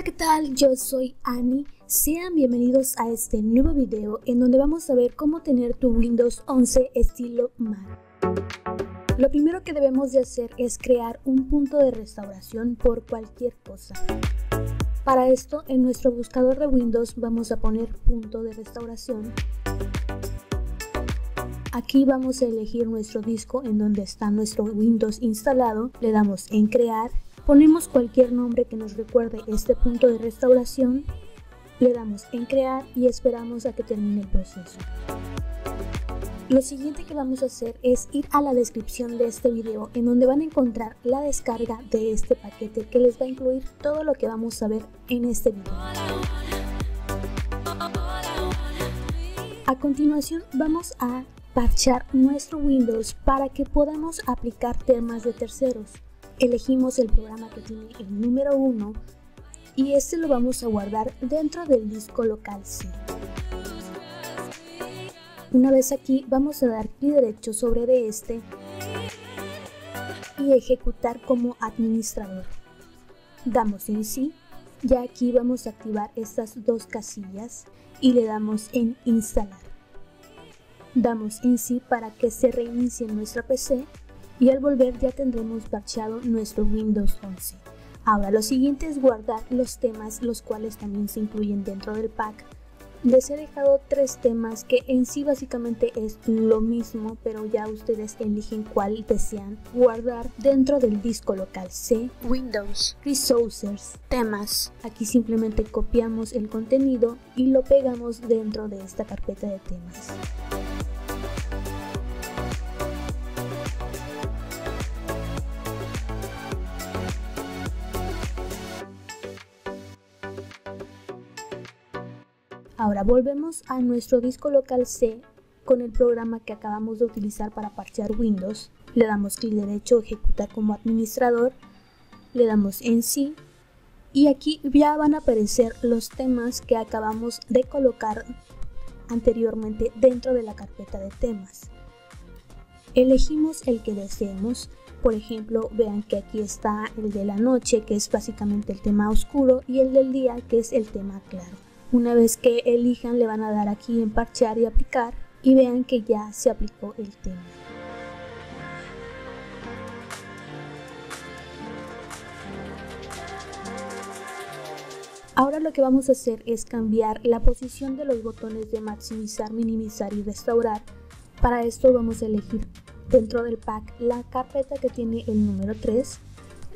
Hola, ¿qué tal? Yo soy Annie. Sean bienvenidos a este nuevo video en donde vamos a ver cómo tener tu Windows 11 estilo Mac. Lo primero que debemos de hacer es crear un punto de restauración por cualquier cosa. Para esto, en nuestro buscador de Windows vamos a poner punto de restauración. Aquí vamos a elegir nuestro disco en donde está nuestro Windows instalado. Le damos en crear. Ponemos cualquier nombre que nos recuerde este punto de restauración, le damos en crear y esperamos a que termine el proceso. Lo siguiente que vamos a hacer es ir a la descripción de este video en donde van a encontrar la descarga de este paquete que les va a incluir todo lo que vamos a ver en este video. A continuación vamos a parchar nuestro Windows para que podamos aplicar temas de terceros. Elegimos el programa que tiene el número 1 y este lo vamos a guardar dentro del disco local C. Una vez aquí vamos a dar clic derecho sobre de este y ejecutar como administrador. Damos en sí, ya aquí vamos a activar estas dos casillas y le damos en instalar. Damos en sí para que se reinicie nuestra PC. Y al volver ya tendremos parchado nuestro Windows 11. Ahora lo siguiente es guardar los temas, los cuales también se incluyen dentro del pack. Les he dejado 3 temas que en sí básicamente es lo mismo, pero ya ustedes eligen cuál desean guardar dentro del disco local C, Windows, Resources, Temas. Aquí simplemente copiamos el contenido y lo pegamos dentro de esta carpeta de temas. Ahora volvemos a nuestro disco local C con el programa que acabamos de utilizar para parchear Windows. Le damos clic derecho, ejecutar como administrador, le damos en sí y aquí ya van a aparecer los temas que acabamos de colocar anteriormente dentro de la carpeta de temas. Elegimos el que deseemos. Por ejemplo, vean que aquí está el de la noche, que es básicamente el tema oscuro, y el del día, que es el tema claro. Una vez que elijan le van a dar aquí en parchear y aplicar y vean que ya se aplicó el tema. Ahora lo que vamos a hacer es cambiar la posición de los botones de maximizar, minimizar y restaurar. Para esto vamos a elegir dentro del pack la carpeta que tiene el número 3.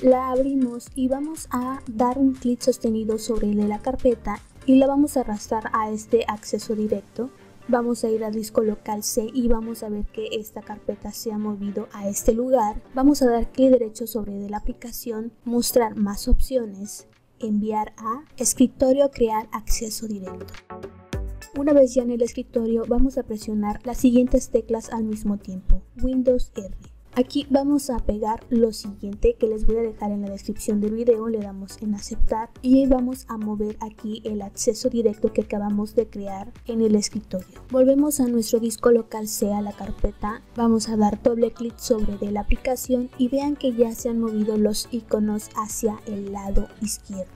La abrimos y vamos a dar un clic sostenido sobre el de la carpeta y la vamos a arrastrar a este acceso directo. Vamos a ir al disco local C y vamos a ver que esta carpeta se ha movido a este lugar. Vamos a dar clic derecho sobre de la aplicación, mostrar más opciones, enviar a escritorio, crear acceso directo. Una vez ya en el escritorio vamos a presionar las siguientes teclas al mismo tiempo, Windows R. Aquí vamos a pegar lo siguiente que les voy a dejar en la descripción del video, le damos en aceptar y vamos a mover aquí el acceso directo que acabamos de crear en el escritorio. Volvemos a nuestro disco local C, a la carpeta, vamos a dar doble clic sobre de la aplicación y vean que ya se han movido los iconos hacia el lado izquierdo.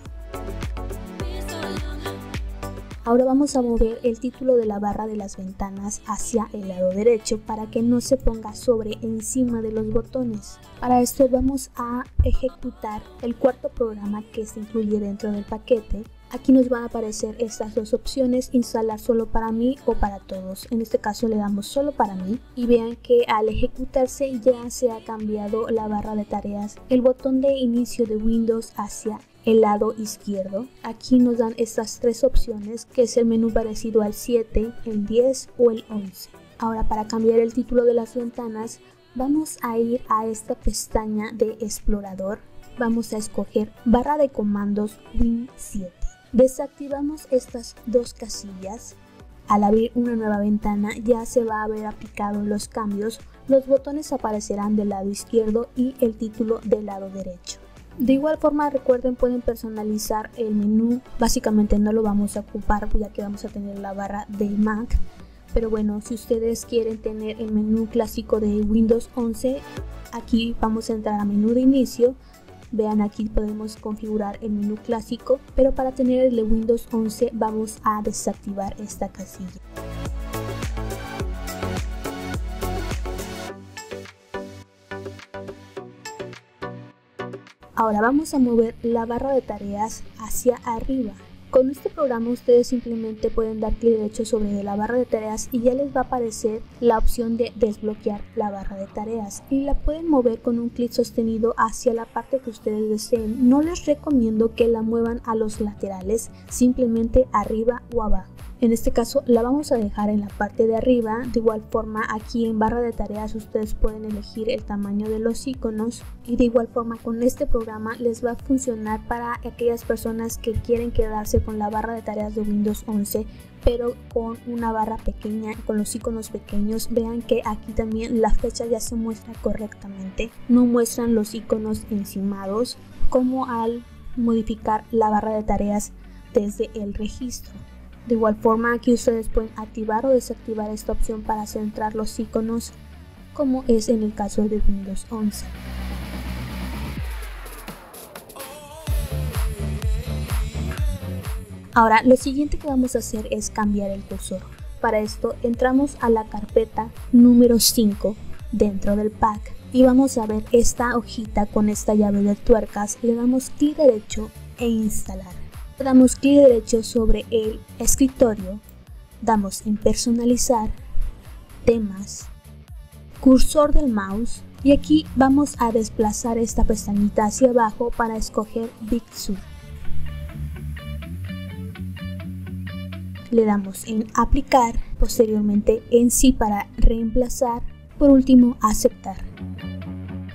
Ahora vamos a mover el título de la barra de las ventanas hacia el lado derecho para que no se ponga sobre encima de los botones. Para esto vamos a ejecutar el cuarto programa que se incluye dentro del paquete. Aquí nos van a aparecer estas dos opciones, instalar solo para mí o para todos. En este caso le damos solo para mí y vean que al ejecutarse ya se ha cambiado la barra de tareas, el botón de inicio de Windows hacia el lado izquierdo. Aquí nos dan estas 3 opciones, que es el menú parecido al 7, el 10 o el 11. Ahora para cambiar el título de las ventanas vamos a ir a esta pestaña de explorador, vamos a escoger barra de comandos Win 7. Desactivamos estas 2 casillas. Al abrir una nueva ventana ya se va a haber aplicado los cambios, los botones aparecerán del lado izquierdo y el título del lado derecho. De igual forma recuerden, pueden personalizar el menú, básicamente no lo vamos a ocupar ya que vamos a tener la barra de Mac, pero bueno, si ustedes quieren tener el menú clásico de Windows 11, aquí vamos a entrar a menú de inicio Vean, aquí podemos configurar el menú clásico, pero para tener el de Windows 11 vamos a desactivar esta casilla. Ahora vamos a mover la barra de tareas hacia arriba. Con este programa ustedes simplemente pueden dar clic derecho sobre la barra de tareas y ya les va a aparecer la opción de desbloquear la barra de tareas y la pueden mover con un clic sostenido hacia la parte que ustedes deseen. No les recomiendo que la muevan a los laterales, simplemente arriba o abajo. En este caso la vamos a dejar en la parte de arriba. De igual forma, aquí en barra de tareas ustedes pueden elegir el tamaño de los iconos y de igual forma con este programa les va a funcionar para aquellas personas que quieren quedarse con la barra de tareas de Windows 11 pero con una barra pequeña, con los iconos pequeños. Vean que aquí también la fecha ya se muestra correctamente, no muestran los iconos encimados como al modificar la barra de tareas desde el registro. De igual forma, aquí ustedes pueden activar o desactivar esta opción para centrar los iconos, como es en el caso de Windows 11. Ahora, lo siguiente que vamos a hacer es cambiar el cursor. Para esto, entramos a la carpeta número 5 dentro del pack y vamos a ver esta hojita con esta llave de tuercas. Le damos clic derecho e instalar. Damos clic derecho sobre el escritorio, damos en personalizar, temas, cursor del mouse y aquí vamos a desplazar esta pestañita hacia abajo para escoger Big Sur. Le damos en aplicar, posteriormente en sí para reemplazar, por último aceptar.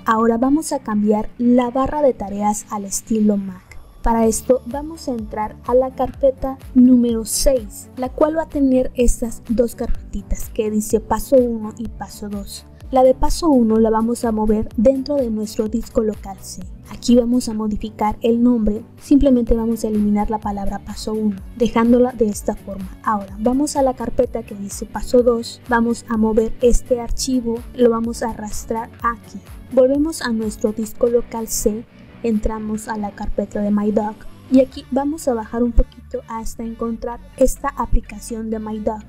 Ahora vamos a cambiar la barra de tareas al estilo Mac. Para esto vamos a entrar a la carpeta número 6, la cual va a tener estas dos carpetitas que dice paso 1 y paso 2. La de paso 1 la vamos a mover dentro de nuestro disco local C. Aquí vamos a modificar el nombre, simplemente vamos a eliminar la palabra paso 1, dejándola de esta forma. Ahora vamos a la carpeta que dice paso 2, vamos a mover este archivo, lo vamos a arrastrar aquí. Volvemos a nuestro disco local C. Entramos a la carpeta de MyDock y aquí vamos a bajar un poquito hasta encontrar esta aplicación de MyDock.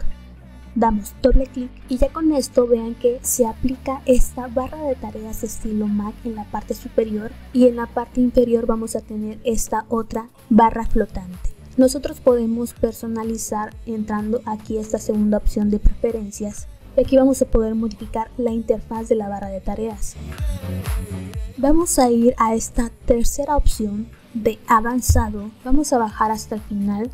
Damos doble clic y ya con esto vean que se aplica esta barra de tareas estilo Mac en la parte superior y en la parte inferior vamos a tener esta otra barra flotante. Nosotros podemos personalizar entrando aquí a esta segunda opción de preferencias y aquí vamos a poder modificar la interfaz de la barra de tareas. Vamos a ir a esta tercera opción de avanzado, vamos a bajar hasta el final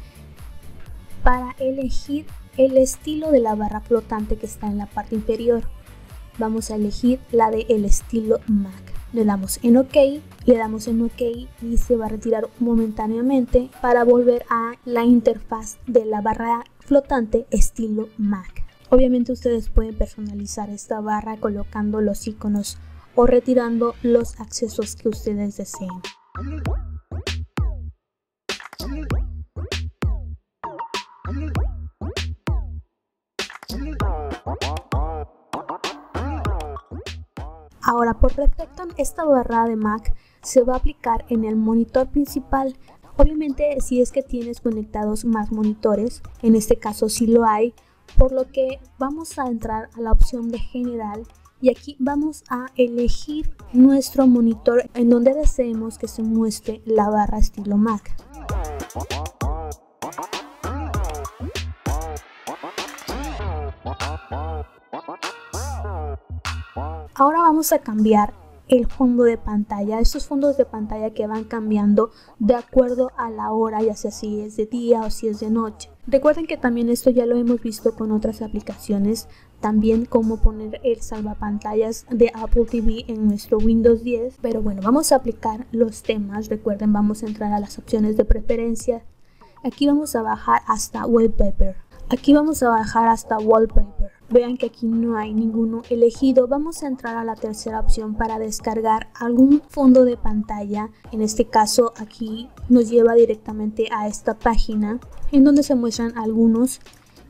para elegir el estilo de la barra flotante que está en la parte inferior. Vamos a elegir la de el estilo Mac, le damos en OK, y se va a retirar momentáneamente para volver a la interfaz de la barra flotante estilo Mac. Obviamente ustedes pueden personalizar esta barra colocando los iconos o retirando los accesos que ustedes deseen. Ahora, por defecto, esta barra de Mac se va a aplicar en el monitor principal. Obviamente, si es que tienes conectados más monitores, en este caso sí lo hay, por lo que vamos a entrar a la opción de general. Y aquí vamos a elegir nuestro monitor en donde deseemos que se muestre la barra estilo Mac. Ahora vamos a cambiar el fondo de pantalla, estos fondos de pantalla que van cambiando de acuerdo a la hora, ya sea si es de día o si es de noche. Recuerden que también esto ya lo hemos visto con otras aplicaciones, también cómo poner el salvapantallas de Apple TV en nuestro Windows 10. Pero bueno, vamos a aplicar los temas. Recuerden, vamos a entrar a las opciones de preferencia. Aquí vamos a bajar hasta Wallpaper. Aquí vamos a bajar hasta Wallpaper. Vean que aquí no hay ninguno elegido. Vamos a entrar a la tercera opción para descargar algún fondo de pantalla. En este caso aquí nos lleva directamente a esta página en donde se muestran algunos.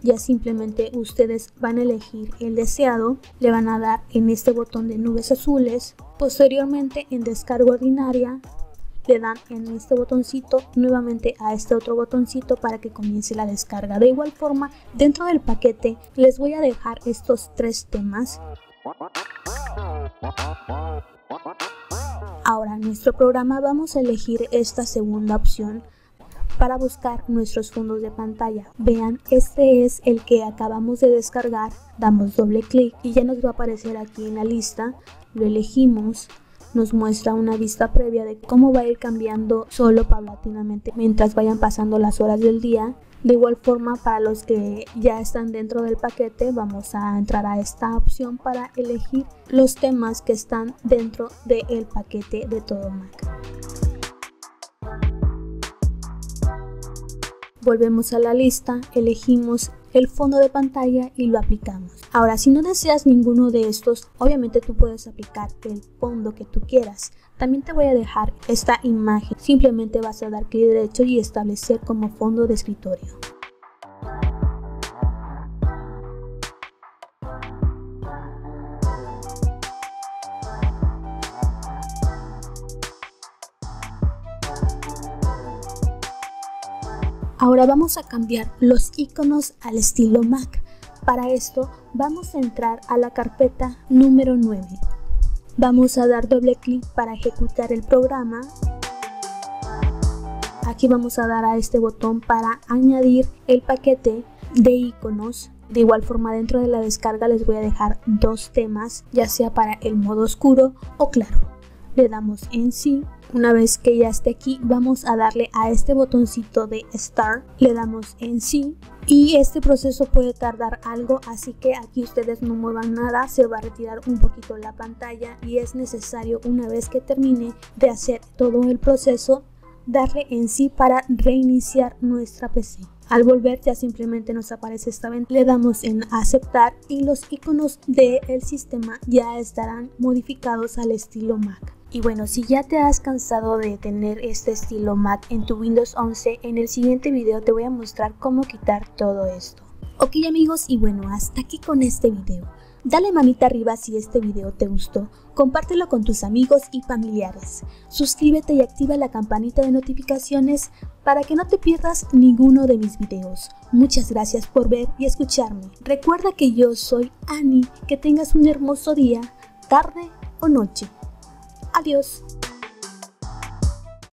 Ya simplemente ustedes van a elegir el deseado. Le van a dar en este botón de nubes azules. Posteriormente en descarga ordinaria. le dan en este botoncito, nuevamente a este otro botoncito para que comience la descarga. De igual forma, dentro del paquete les voy a dejar estos 3 temas. Ahora en nuestro programa vamos a elegir esta segunda opción para buscar nuestros fondos de pantalla. Vean, este es el que acabamos de descargar, damos doble clic y ya nos va a aparecer aquí en la lista, lo elegimos, nos muestra una vista previa de cómo va a ir cambiando solo paulatinamente mientras vayan pasando las horas del día. De igual forma, para los que ya están dentro del paquete, vamos a entrar a esta opción para elegir los temas que están dentro del paquete de todo Mac. Volvemos a la lista, elegimos el fondo de pantalla y lo aplicamos. Ahora, si no deseas ninguno de estos, obviamente tú puedes aplicar el fondo que tú quieras. También te voy a dejar esta imagen, simplemente vas a dar clic derecho y establecer como fondo de escritorio. Ahora vamos a cambiar los iconos al estilo Mac. Para esto vamos a entrar a la carpeta número 9. Vamos a dar doble clic para ejecutar el programa. Aquí vamos a dar a este botón para añadir el paquete de iconos. De igual forma, dentro de la descarga les voy a dejar 2 temas, ya sea para el modo oscuro o claro. Le damos en sí. Una vez que ya esté aquí, vamos a darle a este botoncito de Start, le damos en sí, y este proceso puede tardar algo, así que aquí ustedes no muevan nada, se va a retirar un poquito la pantalla y es necesario, una vez que termine de hacer todo el proceso, darle en sí para reiniciar nuestra PC. Al volver ya simplemente nos aparece esta ventana, le damos en aceptar y los iconos del sistema ya estarán modificados al estilo Mac. Y bueno, si ya te has cansado de tener este estilo Mac en tu Windows 11, en el siguiente video te voy a mostrar cómo quitar todo esto. Ok amigos, y bueno, hasta aquí con este video. Dale manita arriba si este video te gustó, compártelo con tus amigos y familiares, suscríbete y activa la campanita de notificaciones para que no te pierdas ninguno de mis videos. Muchas gracias por ver y escucharme. Recuerda que yo soy Annie, que tengas un hermoso día, tarde o noche. Adiós.